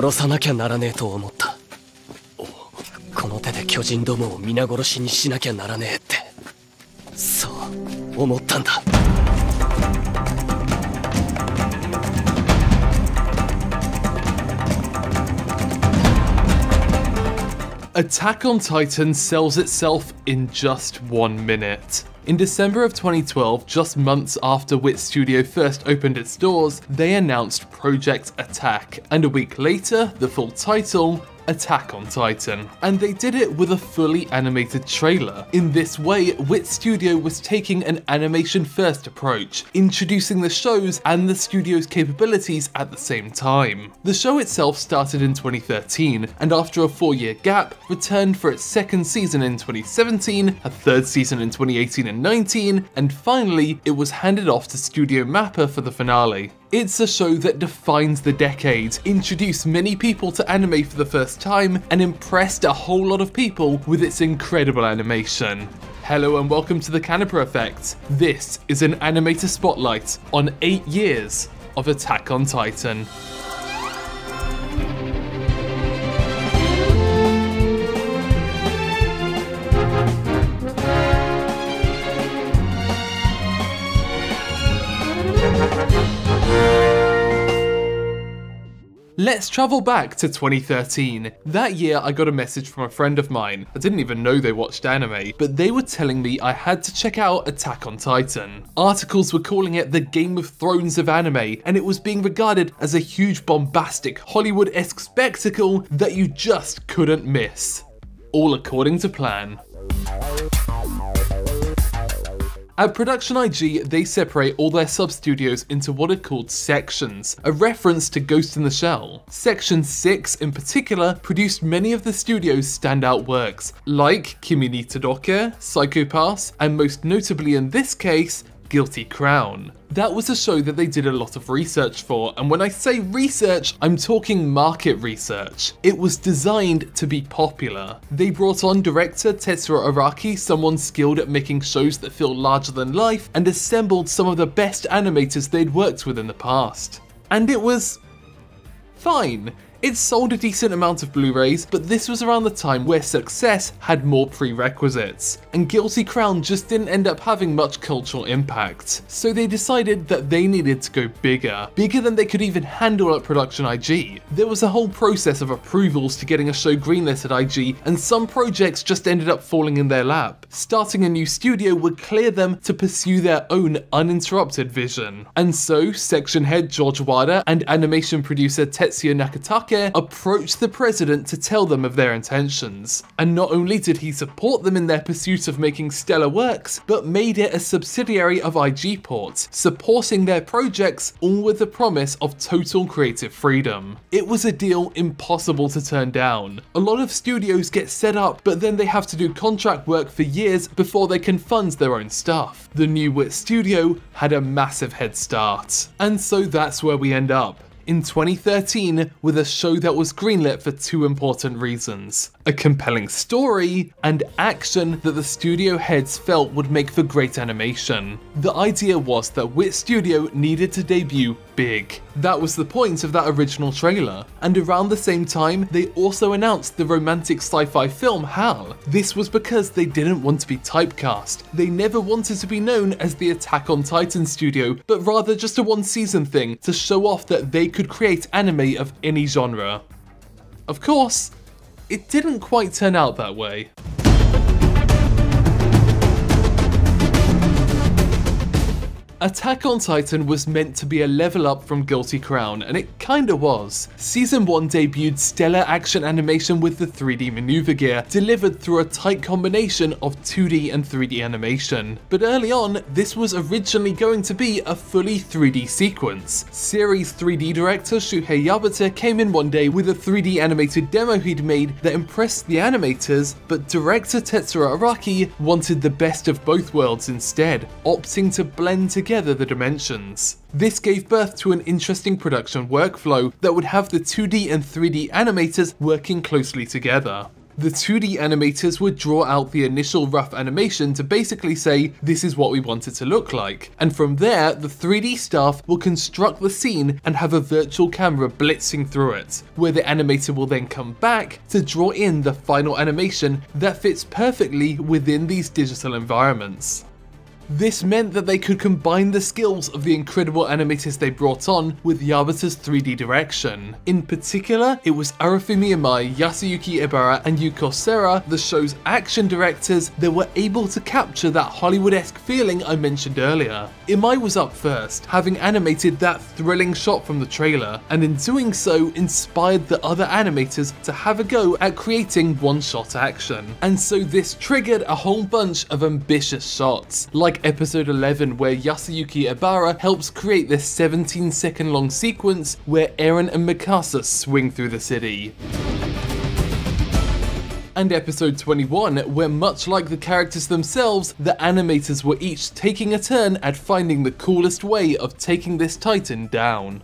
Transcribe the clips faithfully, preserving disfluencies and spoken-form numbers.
殺さなきゃならねえと思った。この手で巨人どもを皆殺しにしなきゃならねえって、そう思ったんだ。Attack on Titan sells itself in just one minute. In December of twenty twelve, just months after Wit Studio first opened its doors, they announced Project Attack, and a week later, the full title, Attack on Titan. And they did it with a fully animated trailer. In this way, Wit Studio was taking an animation-first approach, introducing the shows and the studio's capabilities at the same time. The show itself started in twenty thirteen, and after a four-year gap, returned for its second season in twenty seventeen, a third season in twenty eighteen and nineteen, and finally, it was handed off to Studio MAPPA for the finale. It's a show that defines the decade, introduced many people to anime for the first time, and impressed a whole lot of people with its incredible animation. Hello and welcome to The Canipa Effect. This is an animator spotlight on eight years of Attack on Titan. Let's travel back to twenty thirteen. That year I got a message from a friend of mine. I didn't even know they watched anime, but they were telling me I had to check out Attack on Titan. Articles were calling it the Game of Thrones of anime, and it was being regarded as a huge bombastic Hollywood-esque spectacle that you just couldn't miss. All according to plan. At Production I G, they separate all their sub-studios into what are called sections, a reference to Ghost in the Shell. Section six, in particular, produced many of the studio's standout works, like Kimi ni Todoke, Psycho Pass, and most notably in this case, Guilty Crown. That was a show that they did a lot of research for, and when I say research, I'm talking market research. It was designed to be popular. They brought on director Tetsuro Araki, someone skilled at making shows that feel larger than life, and assembled some of the best animators they'd worked with in the past. And it was fine. It sold a decent amount of Blu-rays, but this was around the time where success had more prerequisites, and Guilty Crown just didn't end up having much cultural impact. So they decided that they needed to go bigger, bigger than they could even handle at Production I G. There was a whole process of approvals to getting a show greenlit at I G, and some projects just ended up falling in their lap. Starting a new studio would clear them to pursue their own uninterrupted vision. And so, section head George Wada and animation producer Tetsuya Nakatake approached the president to tell them of their intentions. And not only did he support them in their pursuit of making stellar works, but made it a subsidiary of I G Port, supporting their projects, all with the promise of total creative freedom. It was a deal impossible to turn down. A lot of studios get set up, but then they have to do contract work for years before they can fund their own stuff. The new Wit Studio had a massive head start. And so that's where we end up in twenty thirteen, with a show that was greenlit for two important reasons: a compelling story and action that the studio heads felt would make for great animation. The idea was that Wit Studio needed to debut big. That was the point of that original trailer. And around the same time, they also announced the romantic sci-fi film HAL. This was because they didn't want to be typecast. They never wanted to be known as the Attack on Titan studio, but rather just a one-season thing to show off that they could create anime of any genre. Of course, it didn't quite turn out that way. Attack on Titan was meant to be a level up from Guilty Crown, and it kinda was. Season one debuted stellar action animation with the three D maneuver gear, delivered through a tight combination of two D and three D animation. But early on, this was originally going to be a fully three D sequence. Series three D director Shuhei Yabuta came in one day with a three D animated demo he'd made that impressed the animators, but director Tetsuro Araki wanted the best of both worlds instead, opting to blend together the dimensions. This gave birth to an interesting production workflow that would have the two D and three D animators working closely together. the two D animators would draw out the initial rough animation to basically say, this is what we want it to look like. And from there, the three D staff will construct the scene and have a virtual camera blitzing through it, where the animator will then come back to draw in the final animation that fits perfectly within these digital environments. This meant that they could combine the skills of the incredible animators they brought on with Yabuta's three D direction. In particular, it was Arifumi Imai, Yasuyuki Ibarra and Yuko Serra, the show's action directors, that were able to capture that Hollywood-esque feeling I mentioned earlier. Imai was up first, having animated that thrilling shot from the trailer, and in doing so inspired the other animators to have a go at creating one-shot action. And so this triggered a whole bunch of ambitious shots, like Like episode eleven, where Yasuyuki Ibarra helps create this seventeen second long sequence where Eren and Mikasa swing through the city. And episode twenty-one, where much like the characters themselves, the animators were each taking a turn at finding the coolest way of taking this Titan down.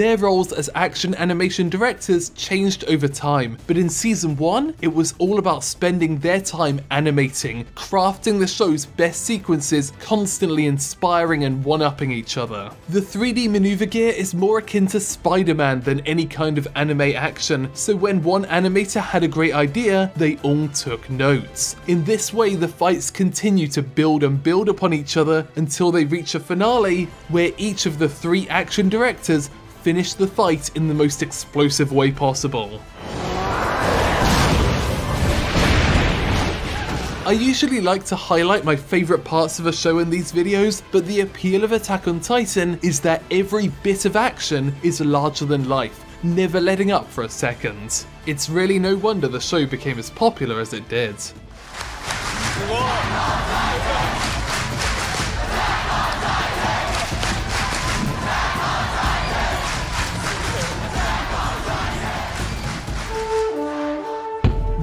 Their roles as action animation directors changed over time, but in season one, it was all about spending their time animating, crafting the show's best sequences, constantly inspiring and one-upping each other. The three D maneuver gear is more akin to Spider-Man than any kind of anime action, so when one animator had a great idea, they all took notes. In this way, the fights continue to build and build upon each other until they reach a finale where each of the three action directors finish the fight in the most explosive way possible. I usually like to highlight my favourite parts of a show in these videos, but the appeal of Attack on Titan is that every bit of action is larger than life, never letting up for a second. It's really no wonder the show became as popular as it did. Whoa.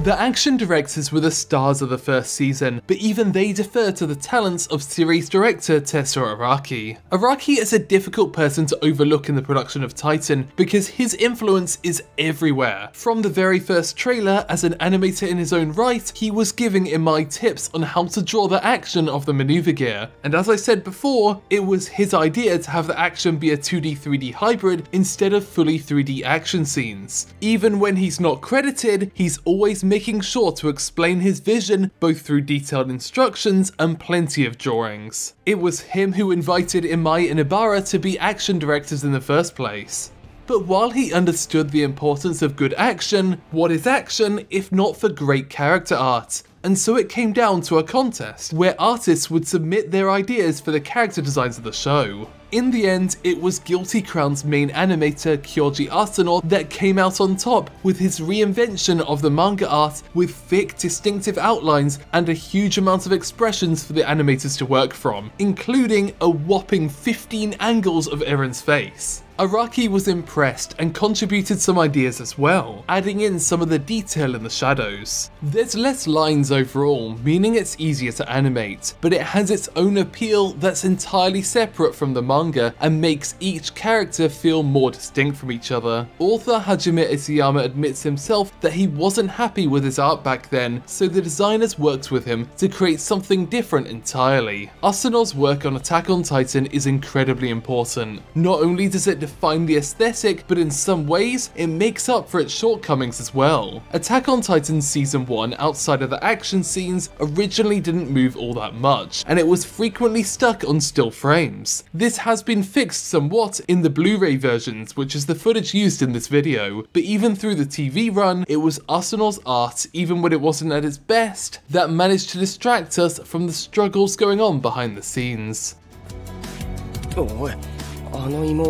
The action directors were the stars of the first season, but even they defer to the talents of series director Tetsuro Araki. Araki is a difficult person to overlook in the production of Titan because his influence is everywhere. From the very first trailer, as an animator in his own right, he was giving Imai tips on how to draw the action of the maneuver gear. And as I said before, it was his idea to have the action be a two D three D hybrid instead of fully three D action scenes. Even when he's not credited, he's always made making sure to explain his vision both through detailed instructions and plenty of drawings. It was him who invited Imai and Ibarra to be action directors in the first place. But while he understood the importance of good action, what is action if not for great character art? And so it came down to a contest where artists would submit their ideas for the character designs of the show. In the end, it was Guilty Crown's main animator Kyoji Asano that came out on top with his reinvention of the manga art with thick, distinctive outlines and a huge amount of expressions for the animators to work from, including a whopping fifteen angles of Eren's face. Araki was impressed and contributed some ideas as well, adding in some of the detail in the shadows. There's less lines overall, meaning it's easier to animate, but it has its own appeal that's entirely separate from the manga and makes each character feel more distinct from each other. Author Hajime Isayama admits himself that he wasn't happy with his art back then, so the designers worked with him to create something different entirely. Asano's work on Attack on Titan is incredibly important. Not only does it define the aesthetic, but in some ways, it makes up for its shortcomings as well. Attack on Titan Season one, outside of the action scenes, originally didn't move all that much, and it was frequently stuck on still frames. This has been fixed somewhat in the Blu-ray versions, which is the footage used in this video, but even through the T V run, it was Asano's art, even when it wasn't at its best, that managed to distract us from the struggles going on behind the scenes. The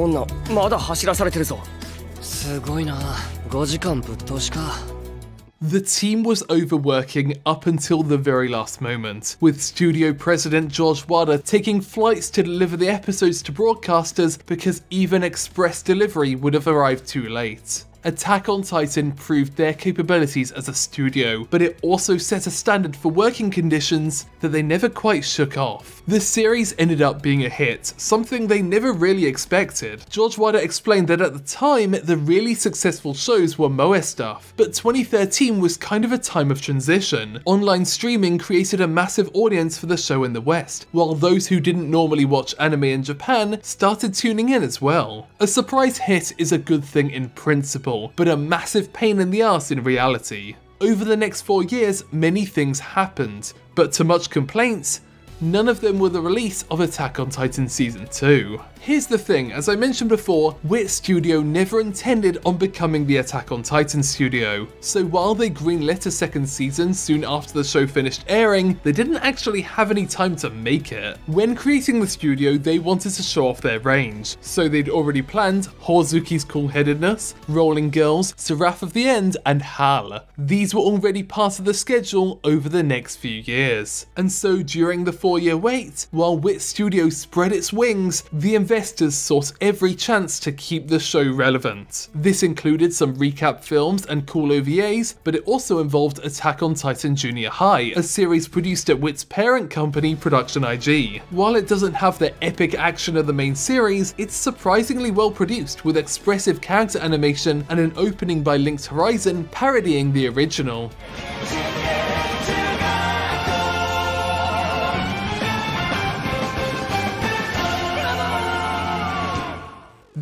team was overworking up until the very last moment, with studio president George Wada taking flights to deliver the episodes to broadcasters because even express delivery would have arrived too late. Attack on Titan proved their capabilities as a studio, but it also set a standard for working conditions that they never quite shook off. The series ended up being a hit, something they never really expected. George Wada explained that at the time, the really successful shows were moe stuff, but twenty thirteen was kind of a time of transition. Online streaming created a massive audience for the show in the West, while those who didn't normally watch anime in Japan started tuning in as well. A surprise hit is a good thing in principle, but a massive pain in the ass in reality. Over the next four years, many things happened, but to much complaints, none of them were the release of Attack on Titan Season two. Here's the thing, as I mentioned before, Wit Studio never intended on becoming the Attack on Titan studio, so while they greenlit a second season soon after the show finished airing, they didn't actually have any time to make it. When creating the studio, they wanted to show off their range, so they'd already planned Hozuki's Cool-Headedness, Rolling Girls, Seraph of the End, and H A L. These were already part of the schedule over the next few years, and so during the fourth year wait, while Wit Studio spread its wings, the investors sought every chance to keep the show relevant. This included some recap films and cool O V As, but it also involved Attack on Titan Junior High, a series produced at Wit's parent company, Production I G. While it doesn't have the epic action of the main series, it's surprisingly well produced, with expressive character animation and an opening by Link's Horizon parodying the original.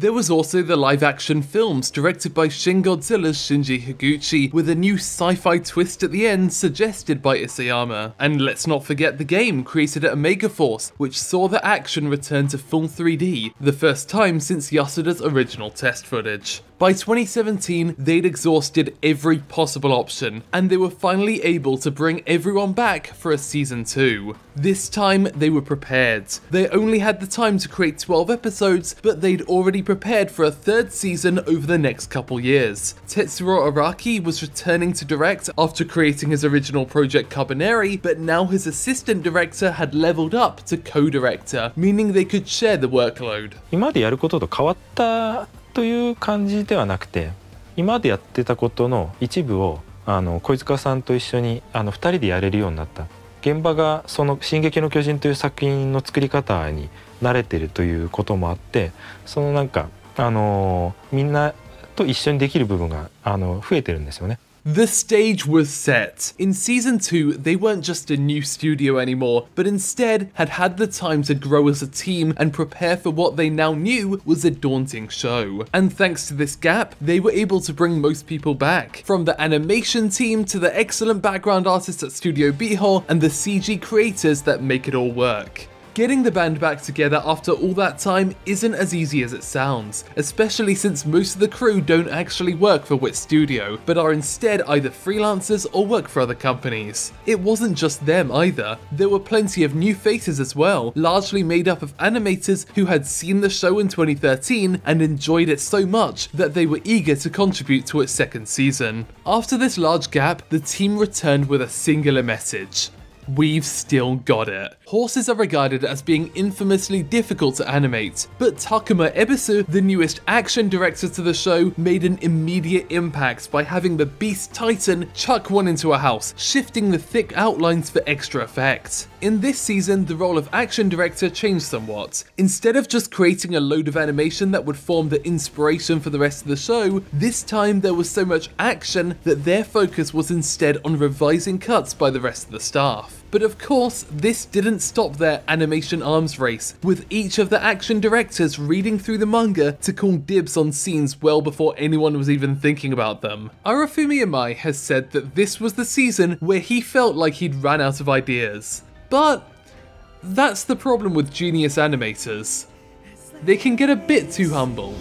There was also the live-action films directed by Shin Godzilla's Shinji Higuchi, with a new sci-fi twist at the end suggested by Isayama. And let's not forget the game created at Omega Force, which saw the action return to full three D, the first time since Yasuda's original test footage. By twenty seventeen, they'd exhausted every possible option, and they were finally able to bring everyone back for a season two. This time, they were prepared. They only had the time to create twelve episodes, but they'd already prepared for a third season over the next couple years. Tetsuro Araki was returning to direct after creating his original project Kabaneri, but now his assistant director had leveled up to co-director, meaning they could share the workload. という感じではなくて、今までやってたことの一部をあの小塚さんと一緒にあのふたりでやれるようになった。現場がその進撃の巨人という作品の作り方に慣れてるということもあって、そのなんかあのみんなと一緒にできる部分があの増えてるんですよね。 The stage was set. In season two, they weren't just a new studio anymore, but instead had had the time to grow as a team and prepare for what they now knew was a daunting show. And thanks to this gap, they were able to bring most people back, from the animation team to the excellent background artists at Studio Biho and the C G creators that make it all work. Getting the band back together after all that time isn't as easy as it sounds, especially since most of the crew don't actually work for Wit Studio, but are instead either freelancers or work for other companies. It wasn't just them either, there were plenty of new faces as well, largely made up of animators who had seen the show in twenty thirteen and enjoyed it so much that they were eager to contribute to its second season. After this large gap, the team returned with a singular message. We've still got it. Horses are regarded as being infamously difficult to animate, but Takuma Ebisu, the newest action director to the show, made an immediate impact by having the beast Titan chuck one into a house, shifting the thick outlines for extra effect. In this season, the role of action director changed somewhat. Instead of just creating a load of animation that would form the inspiration for the rest of the show, this time there was so much action that their focus was instead on revising cuts by the rest of the staff. But of course, this didn't stop their animation arms race, with each of the action directors reading through the manga to call dibs on scenes well before anyone was even thinking about them. Arifumi Imai has said that this was the season where he felt like he'd run out of ideas. But that's the problem with genius animators. They can get a bit too humble.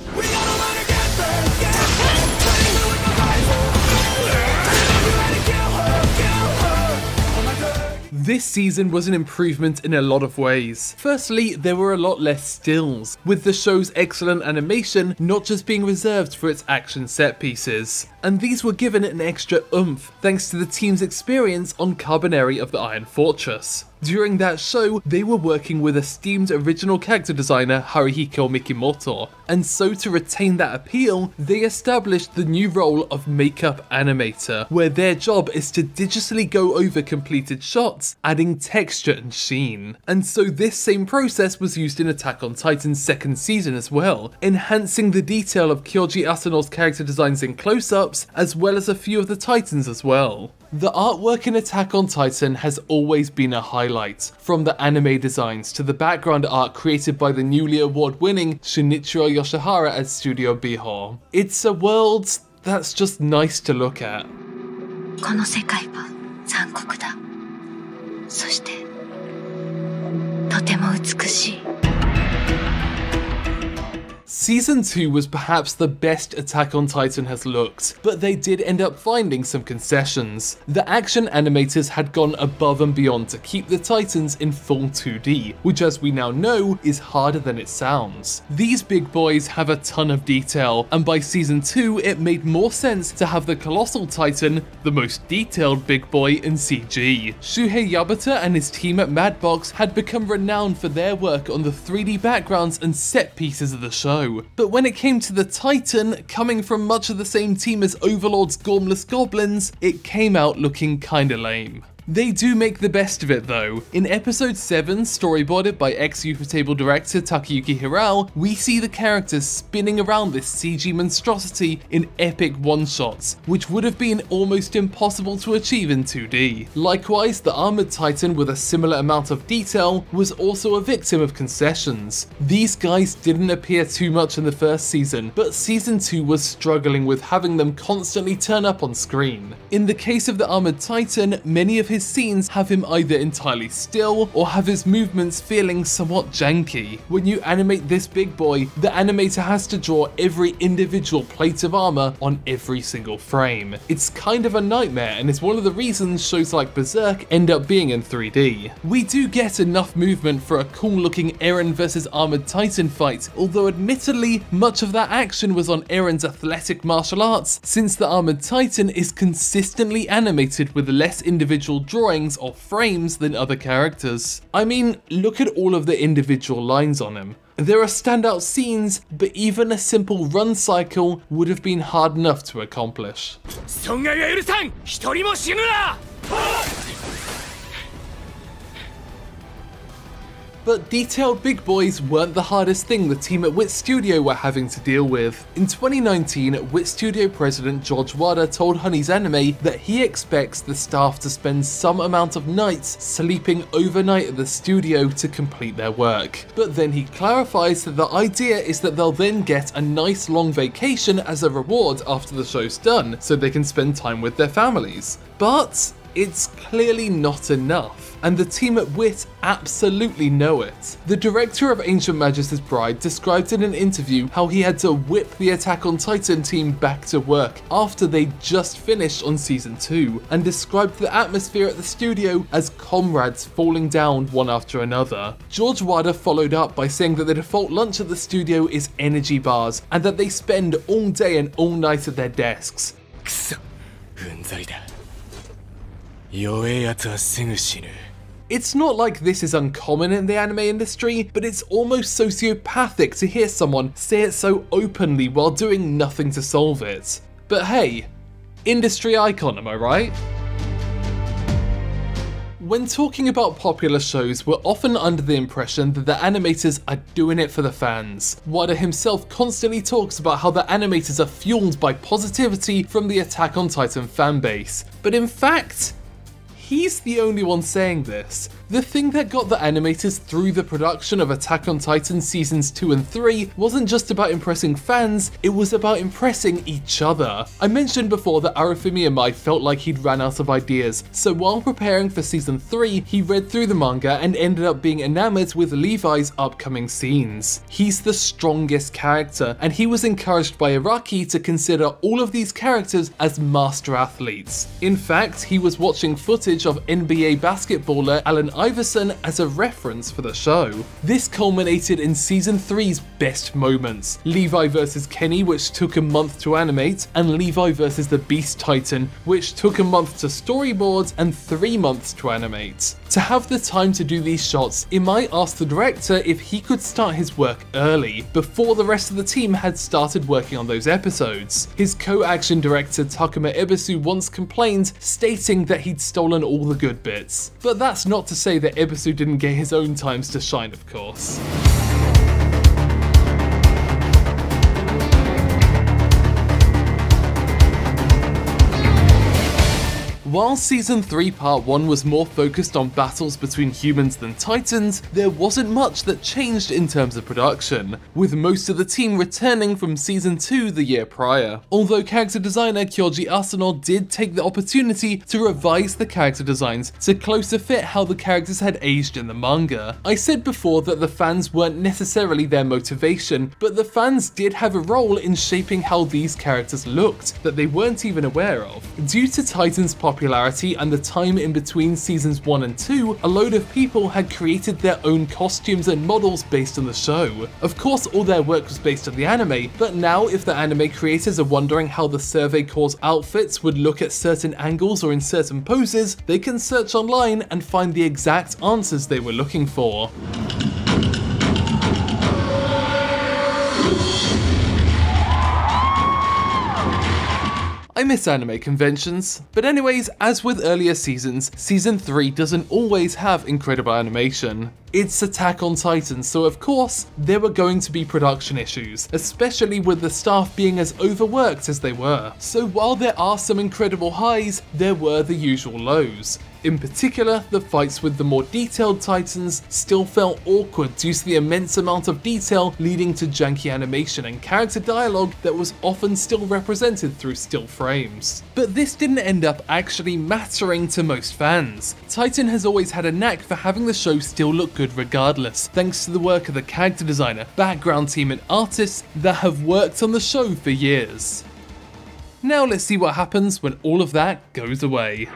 This season was an improvement in a lot of ways. Firstly, there were a lot less stills, with the show's excellent animation not just being reserved for its action set pieces. And these were given an extra oomph thanks to the team's experience on Carbonari of the Iron Fortress. During that show, they were working with esteemed original character designer Haruhiko Mikimoto, and so to retain that appeal, they established the new role of makeup animator, where their job is to digitally go over completed shots, adding texture and sheen. And so this same process was used in Attack on Titan's second season as well, enhancing the detail of Kyoji Asano's character designs in close-ups, as well as a few of the Titans as well. The artwork in Attack on Titan has always been a highlight, from the anime designs to the background art created by the newly award-winning Shinichiro Yoshihara at Studio Beehor. It's a world that's just nice to look at. Season two was perhaps the best Attack on Titan has looked, but they did end up finding some concessions. The action animators had gone above and beyond to keep the Titans in full two D, which as we now know is harder than it sounds. These big boys have a ton of detail, and by season two it made more sense to have the colossal Titan, the most detailed big boy, in C G. Shuhei Yabuta and his team at Madbox had become renowned for their work on the three D backgrounds and set pieces of the show. But when it came to the Titan, coming from much of the same team as Overlord's Gormless Goblins, it came out looking kinda lame. They do make the best of it though. In episode seven, storyboarded by ex-Ufotable director Takayuki Hirao, we see the characters spinning around this C G monstrosity in epic one-shots, which would have been almost impossible to achieve in two D. Likewise, the Armored Titan, with a similar amount of detail, was also a victim of concessions. These guys didn't appear too much in the first season, but season two was struggling with having them constantly turn up on screen. In the case of the Armored Titan, many of his scenes have him either entirely still or have his movements feeling somewhat janky. When you animate this big boy, the animator has to draw every individual plate of armor on every single frame. It's kind of a nightmare, and it's one of the reasons shows like Berserk end up being in three D. We do get enough movement for a cool looking Eren versus Armored Titan fight, although admittedly much of that action was on Eren's athletic martial arts, since the Armored Titan is consistently animated with less individual drawings or frames than other characters. I mean, look at all of the individual lines on him. There are standout scenes, but even a simple run cycle would have been hard enough to accomplish. But detailed big boys weren't the hardest thing the team at Wit Studio were having to deal with. In twenty nineteen, Wit Studio president George Wada told Honey's Anime that he expects the staff to spend some amount of nights sleeping overnight at the studio to complete their work. But then he clarifies that the idea is that they'll then get a nice long vacation as a reward after the show's done, so they can spend time with their families. But it's clearly not enough, and the team at Wit absolutely know it. The director of Ancient Magus' Bride described in an interview how he had to whip the Attack on Titan team back to work after they just finished on season two, and described the atmosphere at the studio as comrades falling down one after another. George Wada followed up by saying that the default lunch at the studio is energy bars, and that they spend all day and all night at their desks. It's not like this is uncommon in the anime industry, but it's almost sociopathic to hear someone say it so openly while doing nothing to solve it. But hey, industry icon, am I right? When talking about popular shows, we're often under the impression that the animators are doing it for the fans. Wada himself constantly talks about how the animators are fueled by positivity from the Attack on Titan fanbase, but in fact, he's the only one saying this. The thing that got the animators through the production of Attack on Titan seasons two and three wasn't just about impressing fans, it was about impressing each other. I mentioned before that Arifumi Imai felt like he'd ran out of ideas, so while preparing for season three, he read through the manga and ended up being enamored with Levi's upcoming scenes. He's the strongest character, and he was encouraged by Araki to consider all of these characters as master athletes. In fact, he was watching footage of N B A basketballer Allen Iverson as a reference for the show. This culminated in season three's best moments: Levi versus Kenny, which took a month to animate, and Levi versus the Beast Titan, which took a month to storyboard and three months to animate. To have the time to do these shots, Imai asked the director if he could start his work early, before the rest of the team had started working on those episodes. His co-action director Takuma Ebisu once complained, stating that he'd stolen all the good bits. But that's not to say that Ebisu didn't get his own times to shine, of course. While Season three Part one was more focused on battles between humans than titans, there wasn't much that changed in terms of production, with most of the team returning from Season two the year prior, although character designer Kyoji Asano did take the opportunity to revise the character designs to closer fit how the characters had aged in the manga. I said before that the fans weren't necessarily their motivation, but the fans did have a role in shaping how these characters looked that they weren't even aware of. Due to Titan's popularity Popularity and the time in between seasons one and two, a load of people had created their own costumes and models based on the show. Of course, all their work was based on the anime, but now if the anime creators are wondering how the Survey Corps outfits would look at certain angles or in certain poses, they can search online and find the exact answers they were looking for. I miss anime conventions. But anyways, as with earlier seasons, Season three doesn't always have incredible animation. It's Attack on Titan, so of course, there were going to be production issues, especially with the staff being as overworked as they were. So while there are some incredible highs, there were the usual lows. In particular, the fights with the more detailed titans still felt awkward due to the immense amount of detail leading to janky animation and character dialogue that was often still represented through still frames. But this didn't end up actually mattering to most fans. Titan has always had a knack for having the show still look good regardless, thanks to the work of the character designer, background team and artists that have worked on the show for years. Now let's see what happens when all of that goes away.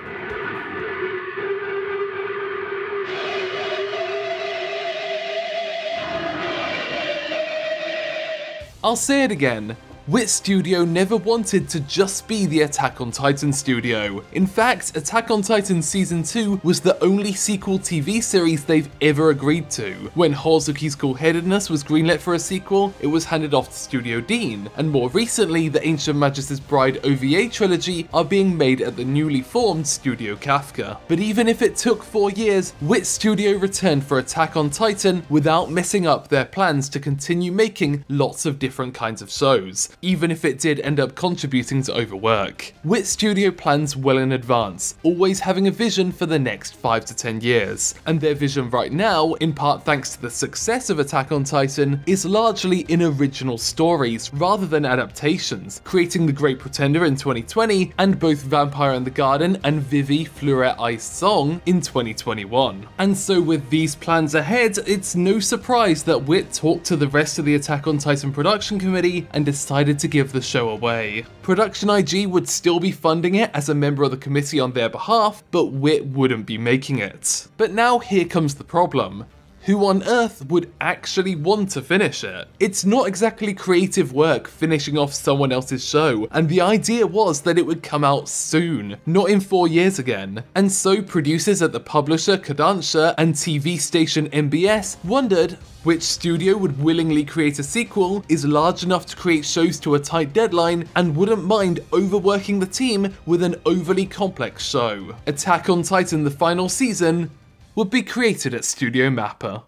I'll say it again. Wit Studio never wanted to just be the Attack on Titan studio. In fact, Attack on Titan Season two was the only sequel T V series they've ever agreed to. When Hozuki's Cool-Headedness was greenlit for a sequel, it was handed off to Studio Deen, and more recently, the Ancient Magus' Bride O V A trilogy are being made at the newly formed Studio Kafka. But even if it took four years, Wit Studio returned for Attack on Titan without messing up their plans to continue making lots of different kinds of shows, even if it did end up contributing to overwork. Wit Studio plans well in advance, always having a vision for the next five to ten years, and their vision right now, in part thanks to the success of Attack on Titan, is largely in original stories rather than adaptations, creating The Great Pretender in twenty twenty and both Vampire in the Garden and Vivi Fleuret Ice Song in twenty twenty-one. And so with these plans ahead, it's no surprise that Wit talked to the rest of the Attack on Titan production committee and decided to give the show away. Production I G would still be funding it as a member of the committee on their behalf, but Wit wouldn't be making it. But now here comes the problem. Who on earth would actually want to finish it? It's not exactly creative work finishing off someone else's show, and the idea was that it would come out soon, not in four years again. And so producers at the publisher Kodansha and T V station M B S wondered which studio would willingly create a sequel, is large enough to create shows to a tight deadline, and wouldn't mind overworking the team with an overly complex show. Attack on Titan: The Final Season would be created at Studio MAPPA.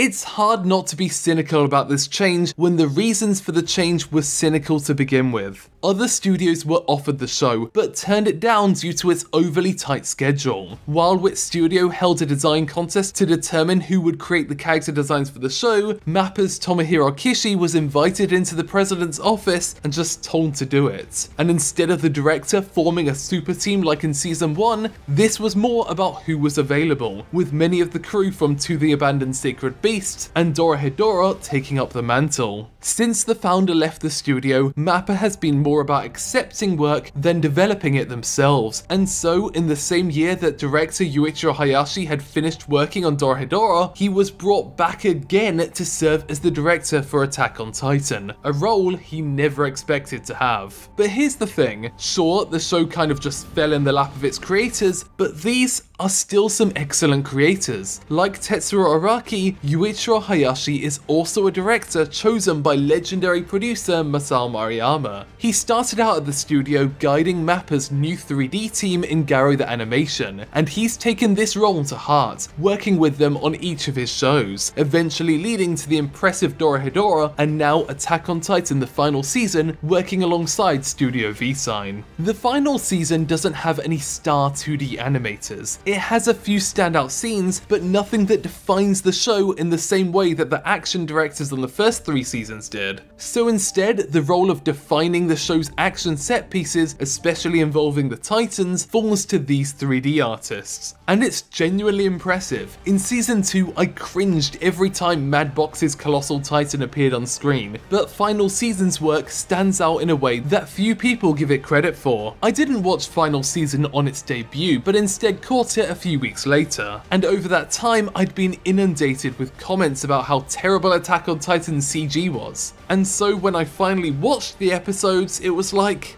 It's hard not to be cynical about this change when the reasons for the change were cynical to begin with. Other studios were offered the show, but turned it down due to its overly tight schedule. While Wit Studio held a design contest to determine who would create the character designs for the show, MAPPA's Tomohiro Kishi was invited into the president's office and just told to do it. And instead of the director forming a super team like in Season one, this was more about who was available, with many of the crew from To the Abandoned Sacred Beast and Dorohedoro taking up the mantle. Since the founder left the studio, MAPPA has been more about accepting work than developing it themselves, and so in the same year that director Yuichiro Hayashi had finished working on Dorohedoro, he was brought back again to serve as the director for Attack on Titan, a role he never expected to have. But here's the thing, sure, the show kind of just fell in the lap of its creators, but these are still some excellent creators. Like Tetsuro Araki, Yuichiro Hayashi is also a director chosen by by legendary producer Masao Maruyama. He started out at the studio guiding MAPPA's new three D team in Garo the Animation, and he's taken this role to heart, working with them on each of his shows, eventually leading to the impressive Dorohedoro and now Attack on Titan the final season, working alongside Studio V-Sign. The final season doesn't have any star two D animators. It has a few standout scenes, but nothing that defines the show in the same way that the action directors on the first three seasons did. So instead, the role of defining the show's action set pieces, especially involving the Titans, falls to these three D artists. And it's genuinely impressive. In season two, I cringed every time Madbox's colossal Titan appeared on screen, but final season's work stands out in a way that few people give it credit for. I didn't watch final season on its debut, but instead caught it a few weeks later. And over that time, I'd been inundated with comments about how terrible Attack on Titan's C G was. And so when I finally watched the episodes, it was like,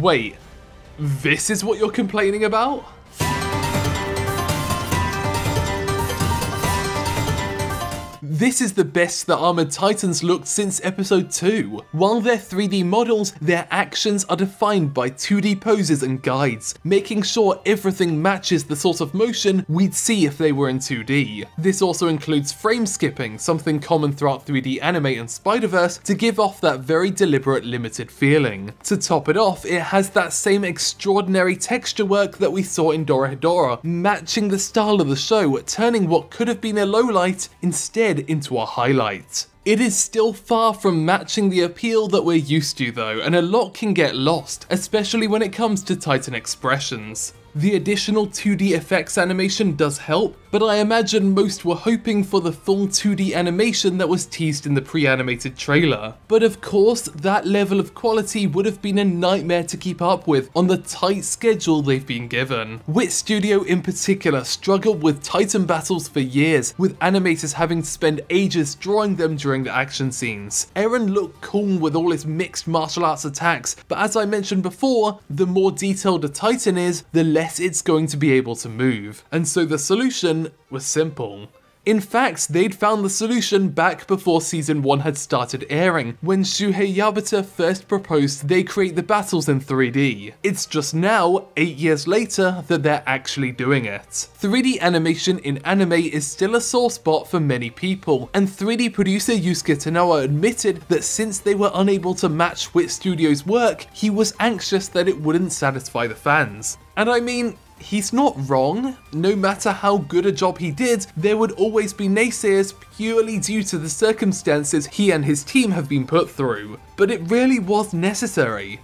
wait, this is what you're complaining about? This is the best the Armored Titans looked since episode two. While they're three D models, their actions are defined by two D poses and guides, making sure everything matches the sort of motion we'd see if they were in two D. This also includes frame skipping, something common throughout three D anime and Spider-Verse, to give off that very deliberate limited feeling. To top it off, it has that same extraordinary texture work that we saw in Dorohedoro, matching the style of the show, turning what could have been a lowlight instead into a highlight. It is still far from matching the appeal that we're used to though, and a lot can get lost, especially when it comes to Titan expressions. The additional two D effects animation does help, but I imagine most were hoping for the full two D animation that was teased in the pre-animated trailer. But of course, that level of quality would have been a nightmare to keep up with on the tight schedule they've been given. Wit Studio in particular struggled with Titan battles for years, with animators having to spend ages drawing them during the action scenes. Eren looked cool with all his mixed martial arts attacks, but as I mentioned before, the more detailed a Titan is, the less Yes, it's going to be able to move, and so the solution was simple. In fact, they'd found the solution back before season one had started airing, when Shuhei Yabuta first proposed they create the battles in three D. It's just now, eight years later, that they're actually doing it. three D animation in anime is still a sore spot for many people, and three D producer Yusuke Tanawa admitted that since they were unable to match Wit Studio's work, he was anxious that it wouldn't satisfy the fans. And I mean, he's not wrong. No matter how good a job he did, there would always be naysayers purely due to the circumstances he and his team have been put through. But it really was necessary.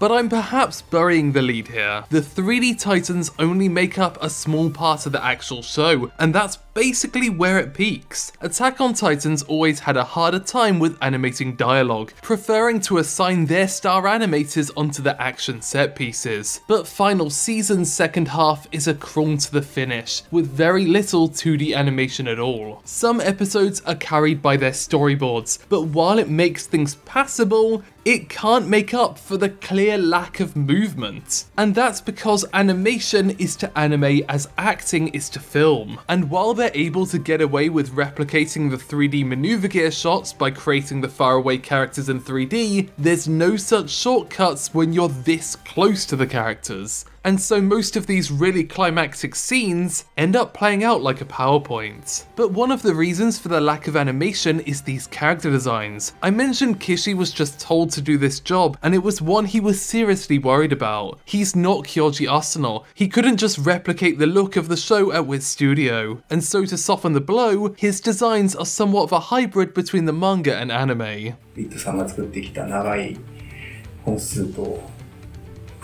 But I'm perhaps burying the lead here. The three D Titans only make up a small part of the actual show, and that's basically where it peaks. Attack on Titans always had a harder time with animating dialogue, preferring to assign their star animators onto the action set pieces. But final season's second half is a crawl to the finish, with very little two D animation at all. Some episodes are carried by their storyboards, but while it makes things passable, it can't make up for the clear lack of movement. And that's because animation is to anime as acting is to film. And while they're able to get away with replicating the three D maneuver gear shots by creating the faraway characters in three D, there's no such shortcuts when you're this close to the characters. And so most of these really climactic scenes end up playing out like a PowerPoint. But one of the reasons for the lack of animation is these character designs. I mentioned Kishi was just told to do this job, and it was one he was seriously worried about. He's not Kyoji Asano. He couldn't just replicate the look of the show at Wit Studio. And so to soften the blow, his designs are somewhat of a hybrid between the manga and anime.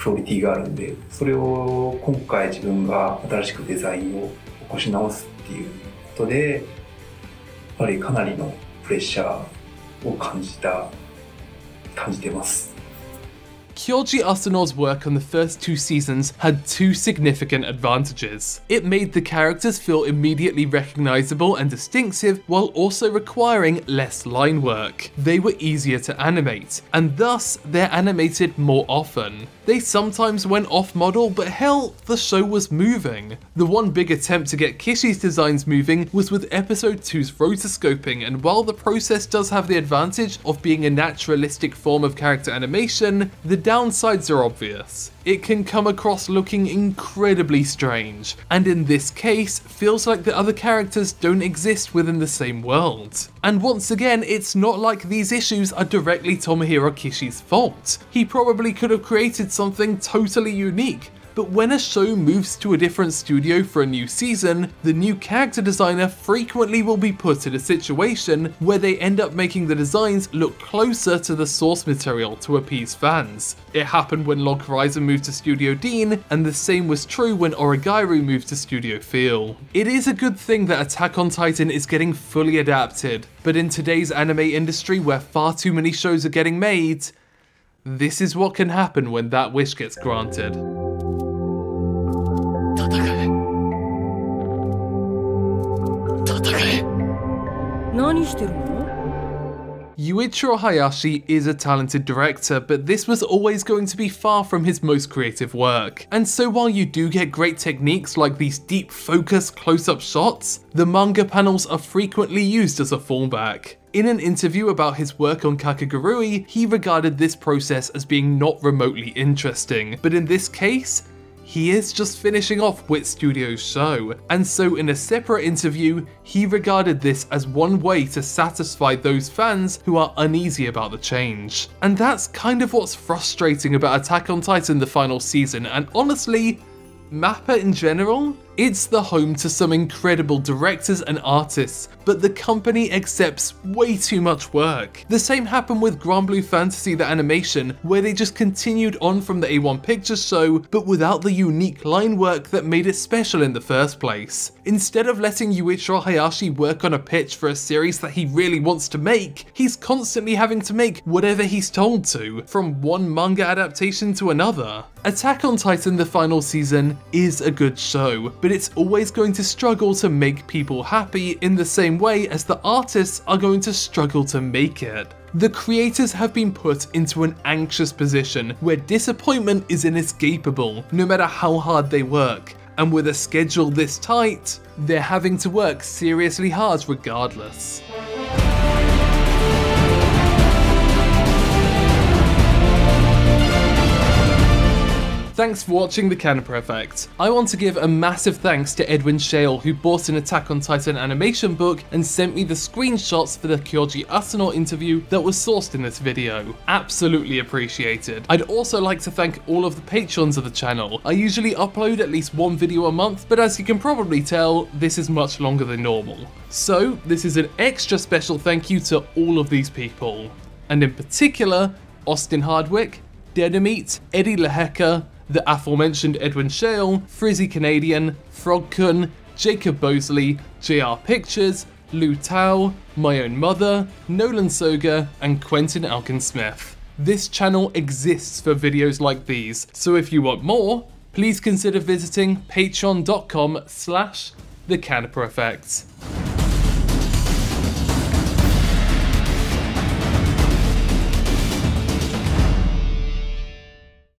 クオリティがあるんで、それを今回自分が新しくデザインを起こし直すっていうことで、やっぱりかなりのプレッシャーを感じた感じてます。 Kyoji Asano's work on the first two seasons had two significant advantages. It made the characters feel immediately recognisable and distinctive while also requiring less line work. They were easier to animate, and thus they're animated more often. They sometimes went off-model, but hell, the show was moving. The one big attempt to get Kishi's designs moving was with episode two's rotoscoping, and while the process does have the advantage of being a naturalistic form of character animation, the downsides are obvious. It can come across looking incredibly strange, and in this case, feels like the other characters don't exist within the same world. And once again, it's not like these issues are directly Tomohiro Kishi's fault. He probably could have created something totally unique, but when a show moves to a different studio for a new season, the new character designer frequently will be put in a situation where they end up making the designs look closer to the source material to appease fans. It happened when Log Horizon moved to Studio Deen, and the same was true when Origairu moved to Studio Feel. It is a good thing that Attack on Titan is getting fully adapted, but in today's anime industry where far too many shows are getting made, this is what can happen when that wish gets granted. Yuichiro Hayashi is a talented director, but this was always going to be far from his most creative work. And so while you do get great techniques like these deep focus close-up shots, the manga panels are frequently used as a fallback. In an interview about his work on Kakagurui, he regarded this process as being not remotely interesting, but in this case, he is just finishing off Wit Studio's show, and so in a separate interview, he regarded this as one way to satisfy those fans who are uneasy about the change. And that's kind of what's frustrating about Attack on Titan the final season, and honestly, MAPPA in general? It's the home to some incredible directors and artists, but the company accepts way too much work. The same happened with Granblue Fantasy the Animation, where they just continued on from the A one Pictures show, but without the unique line work that made it special in the first place. Instead of letting Yuichiro Hayashi work on a pitch for a series that he really wants to make, he's constantly having to make whatever he's told to, from one manga adaptation to another. Attack on Titan the final season is a good show, but But it's always going to struggle to make people happy in the same way as the artists are going to struggle to make it. The creators have been put into an anxious position where disappointment is inescapable, no matter how hard they work, and with a schedule this tight, they're having to work seriously hard regardless. Thanks for watching The Canipa Effect. I want to give a massive thanks to Edwin Shale, who bought an Attack on Titan animation book and sent me the screenshots for the Kyoji Asano interview that was sourced in this video. Absolutely appreciated. I'd also like to thank all of the patrons of the channel. I usually upload at least one video a month, but as you can probably tell, this is much longer than normal. So this is an extra special thank you to all of these people. And in particular, Austin Hardwick, Deadmeat, Eddie Laheka, the aforementioned Edwin Shale, Frizzy Canadian, Frogkun, Jacob Bosley, J R Pictures, Lou Tao, My Own Mother, Nolan Soga, and Quentin Alkin-Smith. This channel exists for videos like these, so if you want more, please consider visiting patreon dot com slash the Canipa Effect.